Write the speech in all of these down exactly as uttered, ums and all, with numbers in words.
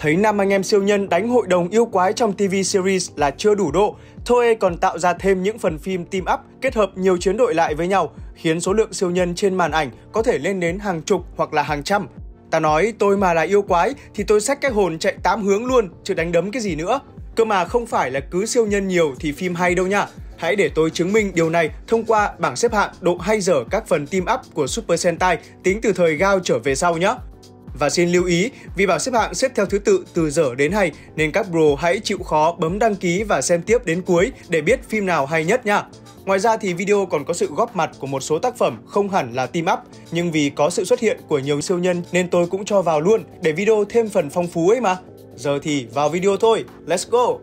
Thấy năm anh em siêu nhân đánh hội đồng yêu quái trong ti vi series là chưa đủ độ, Toei còn tạo ra thêm những phần phim team up kết hợp nhiều chiến đội lại với nhau, khiến số lượng siêu nhân trên màn ảnh có thể lên đến hàng chục hoặc là hàng trăm. Ta nói tôi mà là yêu quái thì tôi xách cái hồn chạy tám hướng luôn, chứ đánh đấm cái gì nữa. Cơ mà không phải là cứ siêu nhân nhiều thì phim hay đâu nha. Hãy để tôi chứng minh điều này thông qua bảng xếp hạng độ hay dở các phần team up của Super Sentai tính từ thời Gao trở về sau nhé. Và xin lưu ý, vì bảng xếp hạng xếp theo thứ tự từ dở đến hay nên các bro hãy chịu khó bấm đăng ký và xem tiếp đến cuối để biết phim nào hay nhất nha. Ngoài ra thì video còn có sự góp mặt của một số tác phẩm không hẳn là team up, nhưng vì có sự xuất hiện của nhiều siêu nhân nên tôi cũng cho vào luôn để video thêm phần phong phú ấy mà. Giờ thì vào video thôi, let's go!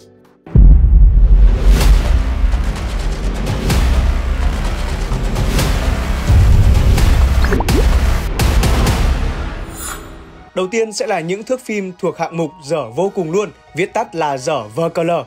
Đầu tiên sẽ là những thước phim thuộc hạng mục dở vô cùng luôn, viết tắt là dở vê ca lờ.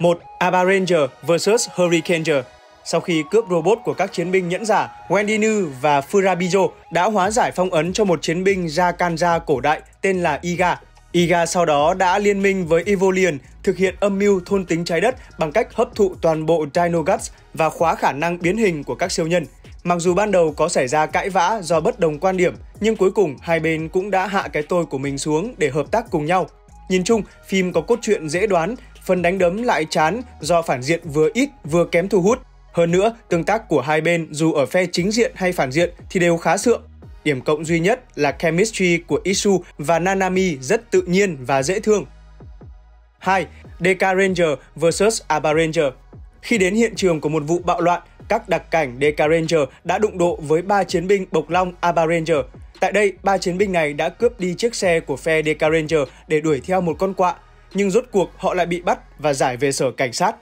một. Abaranger vs Hurricaneger. Sau khi cướp robot của các chiến binh nhẫn giả, Wendinu và Furabijo đã hóa giải phong ấn cho một chiến binh Jakanja cổ đại tên là Iga. Iga sau đó đã liên minh với Evolian thực hiện âm mưu thôn tính trái đất bằng cách hấp thụ toàn bộ Dino Guts và khóa khả năng biến hình của các siêu nhân. Mặc dù ban đầu có xảy ra cãi vã do bất đồng quan điểm, nhưng cuối cùng hai bên cũng đã hạ cái tôi của mình xuống để hợp tác cùng nhau. Nhìn chung, phim có cốt truyện dễ đoán, phần đánh đấm lại chán do phản diện vừa ít vừa kém thu hút. Hơn nữa, tương tác của hai bên dù ở phe chính diện hay phản diện thì đều khá sượng. Điểm cộng duy nhất là chemistry của Isu và Nanami rất tự nhiên và dễ thương. hai. Dekaranger vs Abaranger. Khi đến hiện trường của một vụ bạo loạn, các đặc cảnh Dekaranger đã đụng độ với ba chiến binh Bộc Long Abaranger. Tại đây, ba chiến binh này đã cướp đi chiếc xe của phe Dekaranger để đuổi theo một con quạ, nhưng rốt cuộc họ lại bị bắt và giải về sở cảnh sát.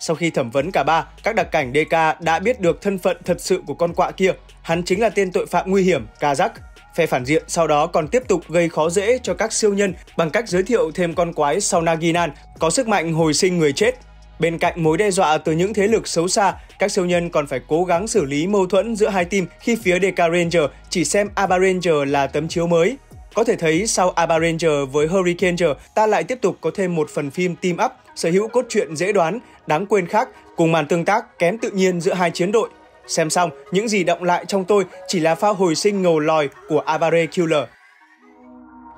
Sau khi thẩm vấn cả ba, các đặc cảnh đê ca đã biết được thân phận thật sự của con quạ kia. Hắn chính là tên tội phạm nguy hiểm Kazak. Phe phản diện sau đó còn tiếp tục gây khó dễ cho các siêu nhân bằng cách giới thiệu thêm con quái Saunaginan có sức mạnh hồi sinh người chết. Bên cạnh mối đe dọa từ những thế lực xấu xa, các siêu nhân còn phải cố gắng xử lý mâu thuẫn giữa hai team khi phía Dekaranger chỉ xem Abaranger là tấm chiếu mới. Có thể thấy sau Abaranger với Hurricaneger, ta lại tiếp tục có thêm một phần phim team up, sở hữu cốt truyện dễ đoán, đáng quên khác, cùng màn tương tác kém tự nhiên giữa hai chiến đội. Xem xong, những gì đọng lại trong tôi chỉ là pha hồi sinh ngầu lòi của Abare Killer.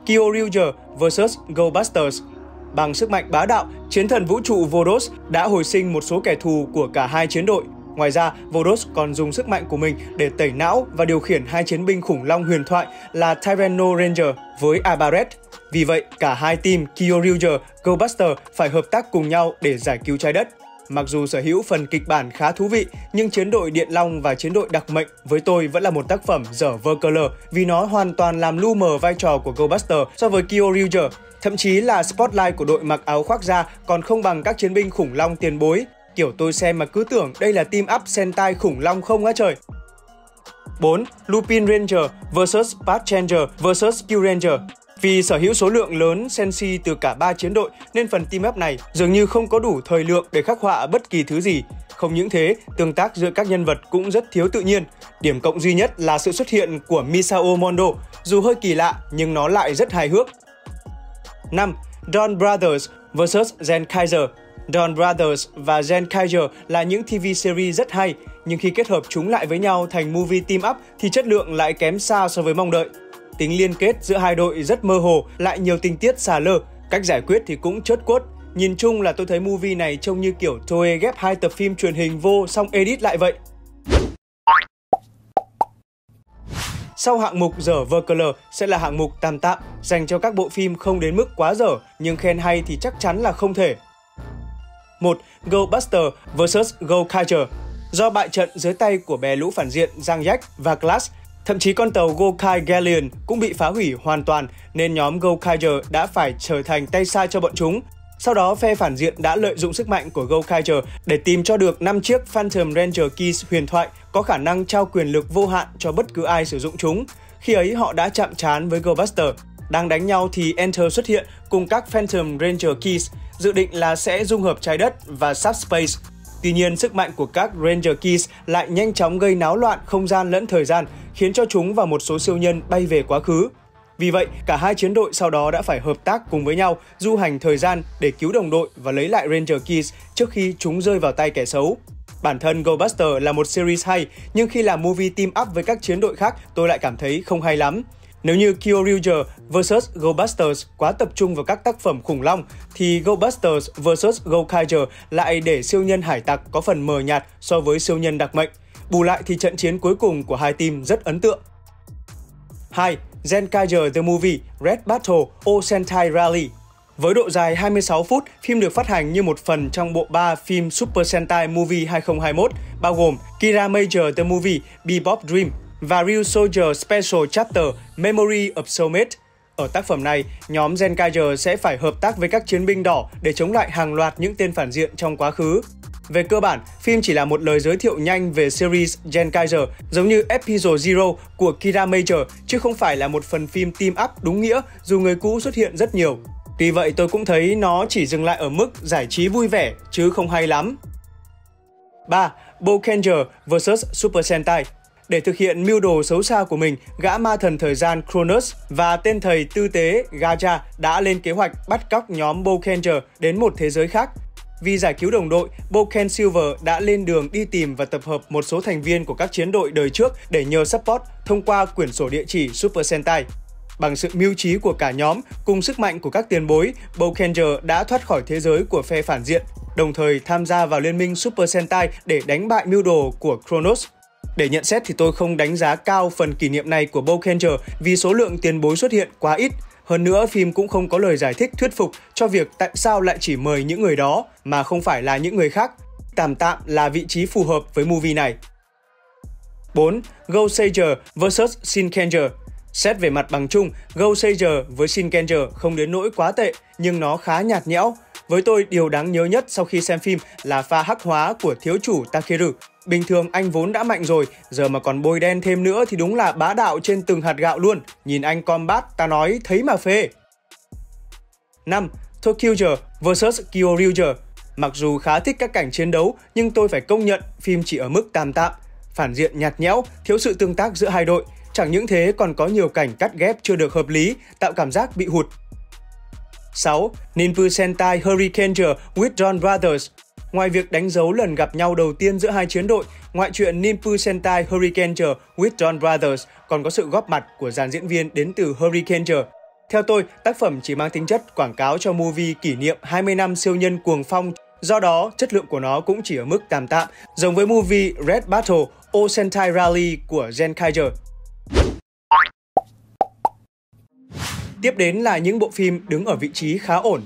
Kyoryuger vs Go-Busters. Bằng sức mạnh bá đạo, chiến thần vũ trụ Vodos đã hồi sinh một số kẻ thù của cả hai chiến đội. Ngoài ra, Vodos còn dùng sức mạnh của mình để tẩy não và điều khiển hai chiến binh khủng long huyền thoại là Tyrannoranger với Abaret. Vì vậy, cả hai team Kyoryuger, Go-Buster phải hợp tác cùng nhau để giải cứu trái đất. Mặc dù sở hữu phần kịch bản khá thú vị, nhưng chiến đội Điện Long và chiến đội Đặc Mệnh với tôi vẫn là một tác phẩm dở vơ cơ lờ vì nó hoàn toàn làm lu mờ vai trò của Go-Buster so với Kyoryuger. Thậm chí là spotlight của đội mặc áo khoác da còn không bằng các chiến binh khủng long tiền bối. Kiểu tôi xem mà cứ tưởng đây là team up Sentai khủng long không á trời. bốn. Lupinranger vs Bad Ranger vs Kyoryuger. Vì sở hữu số lượng lớn senshi từ cả ba chiến đội nên phần team up này dường như không có đủ thời lượng để khắc họa bất kỳ thứ gì. Không những thế, tương tác giữa các nhân vật cũng rất thiếu tự nhiên. Điểm cộng duy nhất là sự xuất hiện của Misao Mondo, dù hơi kỳ lạ nhưng nó lại rất hài hước. năm. Don Brothers vs Zenkaiger. Don Brothers và Zenkaiger là những ti vi series rất hay, nhưng khi kết hợp chúng lại với nhau thành movie team up thì chất lượng lại kém xa so với mong đợi. Tính liên kết giữa hai đội rất mơ hồ, lại nhiều tình tiết xà lơ, cách giải quyết thì cũng chớt quất. Nhìn chung là tôi thấy movie này trông như kiểu Toei ghép hai tập phim truyền hình vô xong edit lại vậy. Sau hạng mục dở vơ cơ lờ sẽ là hạng mục tạm tạm, dành cho các bộ phim không đến mức quá dở, nhưng khen hay thì chắc chắn là không thể. một. Go-Buster vs Gokaiger. Do bại trận dưới tay của bè lũ phản diện Giang Jack và Glass, thậm chí con tàu Gokaiger cũng bị phá hủy hoàn toàn nên nhóm Gokaiger đã phải trở thành tay sai cho bọn chúng. Sau đó, phe phản diện đã lợi dụng sức mạnh của Gokaiger để tìm cho được năm chiếc Phantom Ranger Keys huyền thoại có khả năng trao quyền lực vô hạn cho bất cứ ai sử dụng chúng. Khi ấy, họ đã chạm trán với Go-Buster. Đang đánh nhau thì Enter xuất hiện cùng các Phantom Ranger Keys, dự định là sẽ dung hợp trái đất và subspace. Tuy nhiên, sức mạnh của các Ranger Keys lại nhanh chóng gây náo loạn không gian lẫn thời gian, khiến cho chúng và một số siêu nhân bay về quá khứ. Vì vậy, cả hai chiến đội sau đó đã phải hợp tác cùng với nhau du hành thời gian để cứu đồng đội và lấy lại Ranger Keys trước khi chúng rơi vào tay kẻ xấu. Bản thân Go-Buster là một series hay, nhưng khi làm movie team up với các chiến đội khác tôi lại cảm thấy không hay lắm. Nếu như Kyoryuger versus Go-Busters quá tập trung vào các tác phẩm khủng long, thì Go-Busters versus Gokaiger lại để siêu nhân hải tặc có phần mờ nhạt so với siêu nhân đặc mệnh. Bù lại thì trận chiến cuối cùng của hai team rất ấn tượng. hai. Zenkaiger The Movie Red Battle O Sentai Rally. Với độ dài hai mươi sáu phút, phim được phát hành như một phần trong bộ ba phim Super Sentai Movie hai không hai mốt, bao gồm Kiramager The Movie Bebop Dream và Ryusoulger Special Chapter Memory of Soulmate. Ở tác phẩm này, nhóm Zenkaiger sẽ phải hợp tác với các chiến binh đỏ để chống lại hàng loạt những tên phản diện trong quá khứ. Về cơ bản, phim chỉ là một lời giới thiệu nhanh về series Zenkaiger, giống như Episode Zero của Kiramager, chứ không phải là một phần phim team up đúng nghĩa dù người cũ xuất hiện rất nhiều. Tuy vậy, tôi cũng thấy nó chỉ dừng lại ở mức giải trí vui vẻ, chứ không hay lắm. ba. Boukenger versus Super Sentai. Để thực hiện mưu đồ xấu xa của mình, gã ma thần thời gian Kronos và tên thầy tư tế Gaja đã lên kế hoạch bắt cóc nhóm Boukenger đến một thế giới khác. Vì giải cứu đồng đội, Bouken Silver đã lên đường đi tìm và tập hợp một số thành viên của các chiến đội đời trước để nhờ support thông qua quyển sổ địa chỉ Super Sentai. Bằng sự mưu trí của cả nhóm, cùng sức mạnh của các tiền bối, Boukenger đã thoát khỏi thế giới của phe phản diện, đồng thời tham gia vào liên minh Super Sentai để đánh bại mưu đồ của Kronos. Để nhận xét thì tôi không đánh giá cao phần kỷ niệm này của Boukenger vì số lượng tiền bối xuất hiện quá ít. Hơn nữa, phim cũng không có lời giải thích thuyết phục cho việc tại sao lại chỉ mời những người đó mà không phải là những người khác. Tạm tạm là vị trí phù hợp với movie này. bốn. Go-Seiger versus Shinkenger. Xét về mặt bằng chung, Go-Seiger với Shinkenger không đến nỗi quá tệ, nhưng nó khá nhạt nhẽo. Với tôi, điều đáng nhớ nhất sau khi xem phim là pha hắc hóa của thiếu chủ ToQger. Bình thường anh vốn đã mạnh rồi, giờ mà còn bôi đen thêm nữa thì đúng là bá đạo trên từng hạt gạo luôn. Nhìn anh combat ta nói thấy mà phê. năm. ToQger versus Kyoryuger. Mặc dù khá thích các cảnh chiến đấu, nhưng tôi phải công nhận phim chỉ ở mức tạm tạm. Phản diện nhạt nhẽo, thiếu sự tương tác giữa hai đội. Chẳng những thế còn có nhiều cảnh cắt ghép chưa được hợp lý, tạo cảm giác bị hụt. sáu. Ninpu Sentai Hurricaneger with Don Brothers. Ngoài việc đánh dấu lần gặp nhau đầu tiên giữa hai chiến đội, ngoại truyện Ninpu Sentai Hurricaneger with Don Brothers còn có sự góp mặt của dàn diễn viên đến từ Hurricaneger. Theo tôi, tác phẩm chỉ mang tính chất quảng cáo cho movie kỷ niệm hai mươi năm siêu nhân cuồng phong, do đó chất lượng của nó cũng chỉ ở mức tạm tạm, giống với movie Red Battle O Sentai Rally của Zenkaiger. Tiếp đến là những bộ phim đứng ở vị trí khá ổn.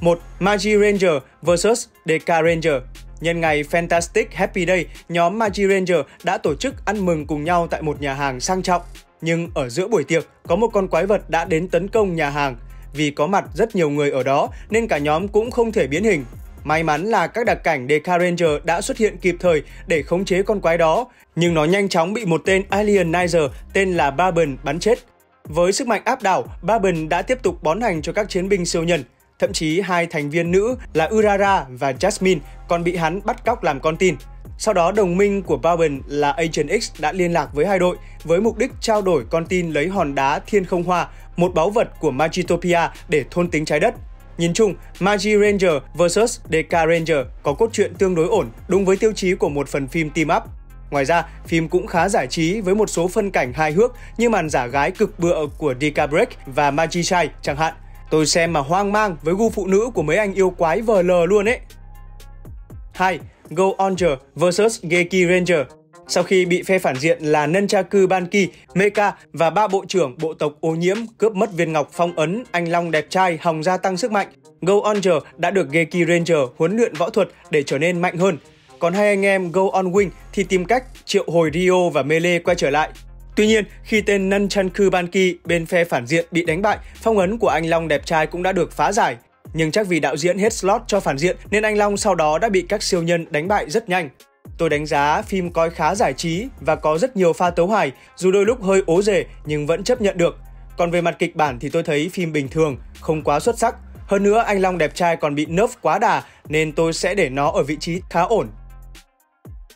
một. Magiranger versus Dekaranger. Nhân ngày Fantastic Happy Day, nhóm Magiranger đã tổ chức ăn mừng cùng nhau tại một nhà hàng sang trọng. Nhưng ở giữa buổi tiệc, có một con quái vật đã đến tấn công nhà hàng. Vì có mặt rất nhiều người ở đó nên cả nhóm cũng không thể biến hình. May mắn là các đặc cảnh Dekaranger đã xuất hiện kịp thời để khống chế con quái đó, nhưng nó nhanh chóng bị một tên Alienizer tên là Babon bắn chết. Với sức mạnh áp đảo, Babon đã tiếp tục bón hành cho các chiến binh siêu nhân. Thậm chí hai thành viên nữ là Urara và Jasmine còn bị hắn bắt cóc làm con tin. Sau đó đồng minh của Babon là Agent X đã liên lạc với hai đội với mục đích trao đổi con tin lấy hòn đá Thiên Không Hoa, một báu vật của Magitopia để thôn tính trái đất. Nhìn chung, Magiranger versus Dekaranger có cốt truyện tương đối ổn, đúng với tiêu chí của một phần phim team up. Ngoài ra, phim cũng khá giải trí với một số phân cảnh hài hước như màn giả gái cực bựa của Dekabreak và Magichai chẳng hạn. Tôi xem mà hoang mang với gu phụ nữ của mấy anh yêu quái vờ lờ luôn ấy. hai. Go-Onger versus Gekiranger. Sau khi bị phe phản diện là Nunchaku Banki, Mecha và ba bộ trưởng bộ tộc ô nhiễm cướp mất viên ngọc phong ấn anh long đẹp trai hòng gia tăng sức mạnh, Go-Onger đã được Gekiranger huấn luyện võ thuật để trở nên mạnh hơn. Còn hai anh em Go-On-Wing thì tìm cách triệu hồi Rio và Mele quay trở lại. Tuy nhiên, khi tên Nunchaku Banki bên phe phản diện bị đánh bại, phong ấn của anh long đẹp trai cũng đã được phá giải. Nhưng chắc vì đạo diễn hết slot cho phản diện nên anh long sau đó đã bị các siêu nhân đánh bại rất nhanh. Tôi đánh giá phim coi khá giải trí và có rất nhiều pha tấu hài, dù đôi lúc hơi ố dề nhưng vẫn chấp nhận được. Còn về mặt kịch bản thì tôi thấy phim bình thường, không quá xuất sắc. Hơn nữa, anh long đẹp trai còn bị nerf quá đà nên tôi sẽ để nó ở vị trí khá ổn.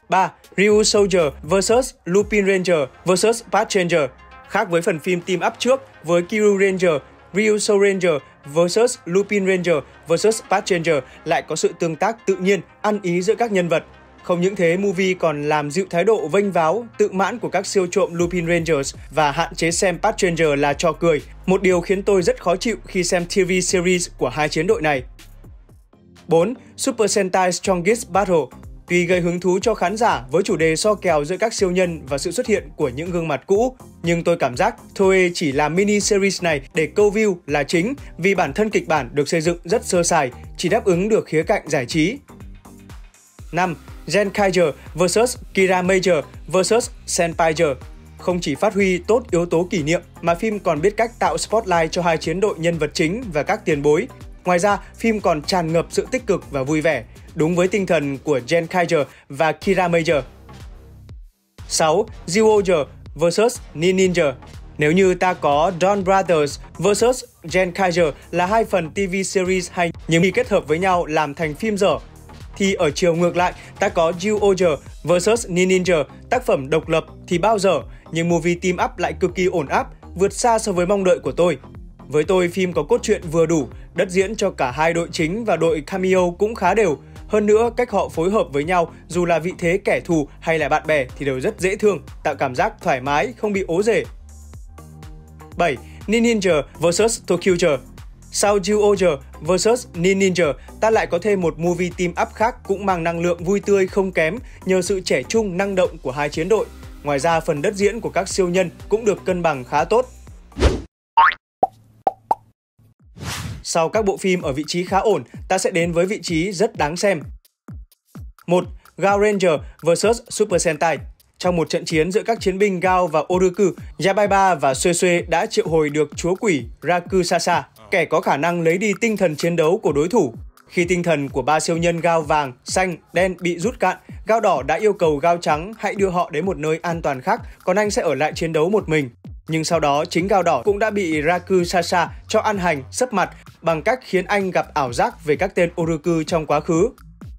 ba. Ryusoulger versus Lupinranger versus Bad Ranger. Khác với phần phim team up trước, với Kyoryuger, Ryusoulger versus Lupinranger versus Bad Ranger lại có sự tương tác tự nhiên, ăn ý giữa các nhân vật. Không những thế, movie còn làm dịu thái độ vênh váo, tự mãn của các siêu trộm Lupinrangers và hạn chế xem Bad Ranger là trò cười, một điều khiến tôi rất khó chịu khi xem ti vi series của hai chiến đội này. bốn. Super Sentai Strongest Battle. Tuy gây hứng thú cho khán giả với chủ đề so kèo giữa các siêu nhân và sự xuất hiện của những gương mặt cũ, nhưng tôi cảm giác Toei chỉ làm mini series này để câu view là chính, vì bản thân kịch bản được xây dựng rất sơ sài, chỉ đáp ứng được khía cạnh giải trí. năm. Zenkaiger versus Kiramager versus Zenkaiger. Không chỉ phát huy tốt yếu tố kỷ niệm mà phim còn biết cách tạo spotlight cho hai chiến đội nhân vật chính và các tiền bối. Ngoài ra, phim còn tràn ngập sự tích cực và vui vẻ, đúng với tinh thần của Zenkaiger và Kiramager. sáu. Go-Onger versus Ninja. Nếu như ta có Don Brothers versus Zenkaiger là hai phần ti vi series hay, nhưng khi kết hợp với nhau làm thành phim dở, thì ở chiều ngược lại ta có Go-Onger versus Ninja, tác phẩm độc lập thì bao giờ, nhưng movie team up lại cực kỳ ổn áp, vượt xa so với mong đợi của tôi. Với tôi, phim có cốt truyện vừa đủ, đất diễn cho cả hai đội chính và đội cameo cũng khá đều. Hơn nữa, cách họ phối hợp với nhau, dù là vị thế kẻ thù hay là bạn bè thì đều rất dễ thương, tạo cảm giác thoải mái, không bị ố rể. bảy. Ninja versus ToQger. Sau Go-Onger versus Ninja, ta lại có thêm một movie team up khác cũng mang năng lượng vui tươi không kém nhờ sự trẻ trung năng động của hai chiến đội. Ngoài ra, phần đất diễn của các siêu nhân cũng được cân bằng khá tốt. Sau các bộ phim ở vị trí khá ổn, ta sẽ đến với vị trí rất đáng xem. một. Go-Ranger versus Super Sentai. Trong một trận chiến giữa các chiến binh Gao và Oruku, Yabaiba và Suesue đã triệu hồi được chúa quỷ Rakusasa, kẻ có khả năng lấy đi tinh thần chiến đấu của đối thủ. Khi tinh thần của ba siêu nhân Gao vàng, xanh, đen bị rút cạn, Gao đỏ đã yêu cầu Gao trắng hãy đưa họ đến một nơi an toàn khác, còn anh sẽ ở lại chiến đấu một mình. Nhưng sau đó, chính Gao đỏ cũng đã bị Rakusasa cho ăn hành, sấp mặt bằng cách khiến anh gặp ảo giác về các tên Oruku trong quá khứ.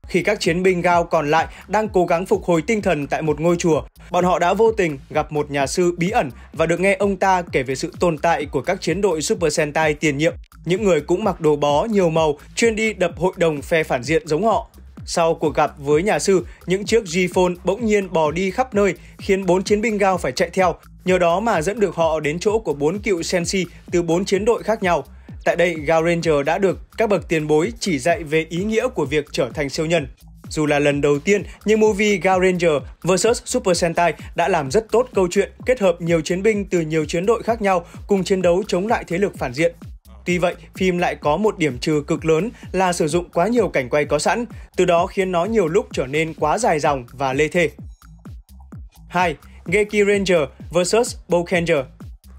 Khi các chiến binh Gao còn lại đang cố gắng phục hồi tinh thần tại một ngôi chùa, bọn họ đã vô tình gặp một nhà sư bí ẩn và được nghe ông ta kể về sự tồn tại của các chiến đội Super Sentai tiền nhiệm, những người cũng mặc đồ bó nhiều màu, chuyên đi đập hội đồng phe phản diện giống họ. Sau cuộc gặp với nhà sư, những chiếc G-Phone bỗng nhiên bò đi khắp nơi, khiến bốn chiến binh Gao phải chạy theo, nhờ đó mà dẫn được họ đến chỗ của bốn cựu Senshi từ bốn chiến đội khác nhau. Tại đây, Go-Ranger đã được các bậc tiền bối chỉ dạy về ý nghĩa của việc trở thành siêu nhân. Dù là lần đầu tiên, nhưng movie Go-Ranger versus Super Sentai đã làm rất tốt câu chuyện, kết hợp nhiều chiến binh từ nhiều chiến đội khác nhau cùng chiến đấu chống lại thế lực phản diện. Tuy vậy, phim lại có một điểm trừ cực lớn là sử dụng quá nhiều cảnh quay có sẵn, từ đó khiến nó nhiều lúc trở nên quá dài dòng và lê thê. hai. Gekiranger versus Boukenger.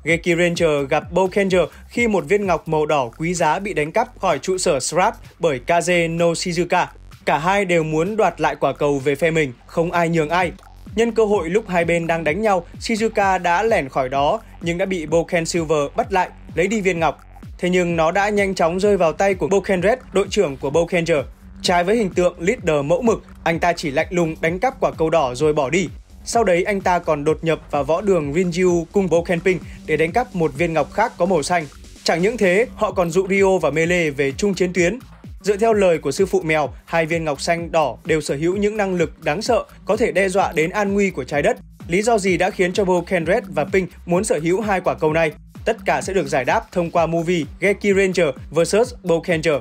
Gekiranger gặp Boukenger khi một viên ngọc màu đỏ quý giá bị đánh cắp khỏi trụ sở Srap bởi Kaze no Shizuka. Cả hai đều muốn đoạt lại quả cầu về phe mình, không ai nhường ai. Nhân cơ hội lúc hai bên đang đánh nhau, Shizuka đã lẻn khỏi đó nhưng đã bị Bouken Silver bắt lại, lấy đi viên ngọc. Thế nhưng nó đã nhanh chóng rơi vào tay của Bouken Red, đội trưởng của Boukenger. Trái với hình tượng leader mẫu mực, anh ta chỉ lạnh lùng đánh cắp quả cầu đỏ rồi bỏ đi. Sau đấy, anh ta còn đột nhập vào võ đường Rinjiu cùng Boukenping để đánh cắp một viên ngọc khác có màu xanh. Chẳng những thế, họ còn dụ Rio và Mele về chung chiến tuyến. Dựa theo lời của sư phụ mèo, hai viên ngọc xanh đỏ đều sở hữu những năng lực đáng sợ, có thể đe dọa đến an nguy của trái đất. Lý do gì đã khiến cho Bouken Red và Ping muốn sở hữu hai quả cầu này? Tất cả sẽ được giải đáp thông qua movie Gekiranger versus Boukenger.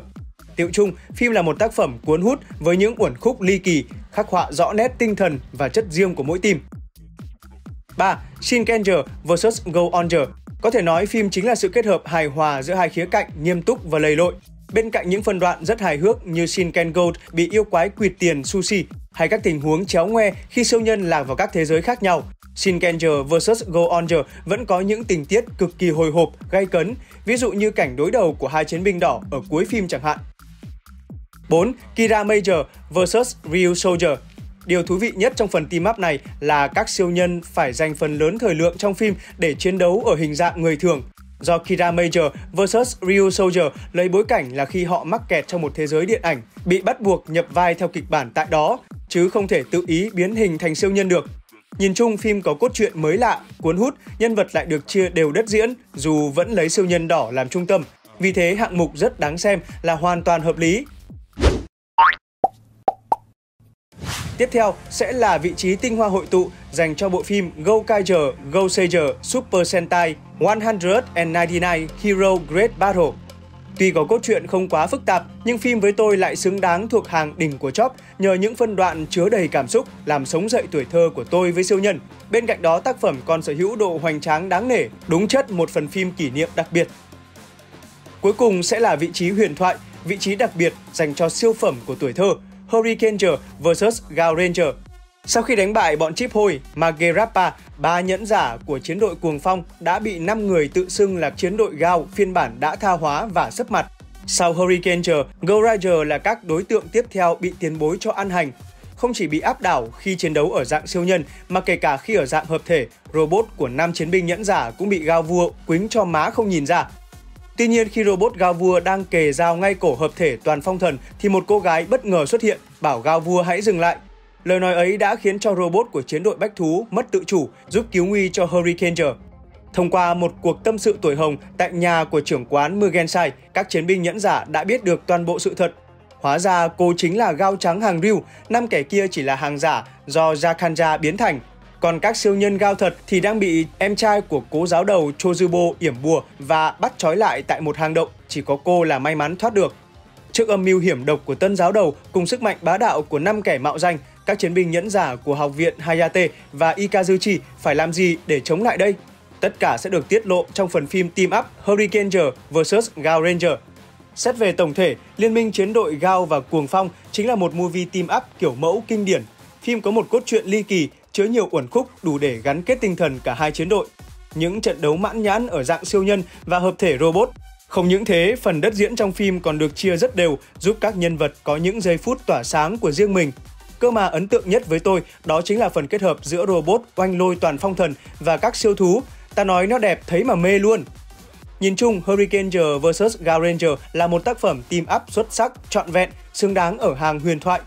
Tiệu chung, phim là một tác phẩm cuốn hút với những uẩn khúc ly kỳ, khắc họa rõ nét tinh thần và chất riêng của mỗi team. ba. Shinkenger versus Go-Onger. Có thể nói phim chính là sự kết hợp hài hòa giữa hai khía cạnh nghiêm túc và lầy lội. Bên cạnh những phân đoạn rất hài hước như Shinken Gold bị yêu quái quỵt tiền sushi hay các tình huống chéo ngoe khi siêu nhân lạc vào các thế giới khác nhau, Shinkenger versus Go-Onger vẫn có những tình tiết cực kỳ hồi hộp, gay cấn, ví dụ như cảnh đối đầu của hai chiến binh đỏ ở cuối phim chẳng hạn. bốn. Kiramager versus Ryusoulger. Điều thú vị nhất trong phần team up này là các siêu nhân phải dành phần lớn thời lượng trong phim để chiến đấu ở hình dạng người thường. Do Kiramager versus Ryusoulger lấy bối cảnh là khi họ mắc kẹt trong một thế giới điện ảnh, bị bắt buộc nhập vai theo kịch bản tại đó, chứ không thể tự ý biến hình thành siêu nhân được. Nhìn chung phim có cốt truyện mới lạ, cuốn hút, nhân vật lại được chia đều đất diễn dù vẫn lấy siêu nhân đỏ làm trung tâm. Vì thế hạng mục rất đáng xem là hoàn toàn hợp lý. Tiếp theo sẽ là vị trí tinh hoa hội tụ dành cho bộ phim Go-Kaiger, Go-Seiger, Super Sentai một trăm chín mươi chín Hero Great Battle. Tuy có cốt truyện không quá phức tạp, nhưng phim với tôi lại xứng đáng thuộc hàng đỉnh của chóp nhờ những phân đoạn chứa đầy cảm xúc làm sống dậy tuổi thơ của tôi với siêu nhân. Bên cạnh đó, tác phẩm còn sở hữu độ hoành tráng đáng nể, đúng chất một phần phim kỷ niệm đặc biệt. Cuối cùng sẽ là vị trí huyền thoại, vị trí đặc biệt dành cho siêu phẩm của tuổi thơ, Hurricaneger vs Gekiranger. Sau khi đánh bại bọn chip hôi Magiranger, ba nhẫn giả của chiến đội Cuồng Phong đã bị năm người tự xưng là chiến đội Gao phiên bản đã tha hóa và sấp mặt. Sau Hurricaneger, Go-Ranger là các đối tượng tiếp theo bị tiền bối cho ăn hành. Không chỉ bị áp đảo khi chiến đấu ở dạng siêu nhân mà kể cả khi ở dạng hợp thể, robot của năm chiến binh nhẫn giả cũng bị Gao vua quính cho má không nhìn ra. Tuy nhiên, khi robot Gao vua đang kề dao ngay cổ hợp thể toàn phong thần thì một cô gái bất ngờ xuất hiện bảo Gao vua hãy dừng lại. Lời nói ấy đã khiến cho robot của chiến đội Bách Thú mất tự chủ, giúp cứu nguy cho Hurricaneger. Thông qua một cuộc tâm sự tuổi hồng tại nhà của trưởng quán Mugensai, các chiến binh nhẫn giả đã biết được toàn bộ sự thật. Hóa ra cô chính là Gao trắng hàng Rio, năm kẻ kia chỉ là hàng giả do Jakanja biến thành. Còn các siêu nhân Gao thật thì đang bị em trai của cố giáo đầu Chozubo yểm bùa và bắt trói lại tại một hang động, chỉ có cô là may mắn thoát được. Trước âm mưu hiểm độc của tân giáo đầu cùng sức mạnh bá đạo của năm kẻ mạo danh, các chiến binh nhẫn giả của học viện Hayate và Ikazuchi phải làm gì để chống lại đây? Tất cả sẽ được tiết lộ trong phần phim Team Up Hurricaneger vs Go-Ranger. Xét về tổng thể, Liên minh chiến đội Gao và Cuồng Phong chính là một movie team up kiểu mẫu kinh điển. Phim có một cốt truyện ly kỳ, chứa nhiều uẩn khúc đủ để gắn kết tinh thần cả hai chiến đội. Những trận đấu mãn nhãn ở dạng siêu nhân và hợp thể robot. Không những thế, phần đất diễn trong phim còn được chia rất đều, giúp các nhân vật có những giây phút tỏa sáng của riêng mình. Cơ mà ấn tượng nhất với tôi đó chính là phần kết hợp giữa robot oanh lôi toàn phong thần và các siêu thú. Ta nói nó đẹp thấy mà mê luôn. Nhìn chung, Hurricaneger vs Go-Ranger là một tác phẩm team up xuất sắc, trọn vẹn, xứng đáng ở hàng huyền thoại.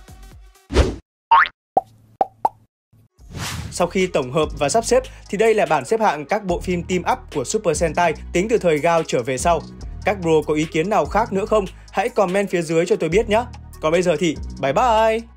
Sau khi tổng hợp và sắp xếp thì đây là bảng xếp hạng các bộ phim team up của Super Sentai tính từ thời Gao trở về sau. Các bro có ý kiến nào khác nữa không? Hãy comment phía dưới cho tôi biết nhé. Còn bây giờ thì bye bye!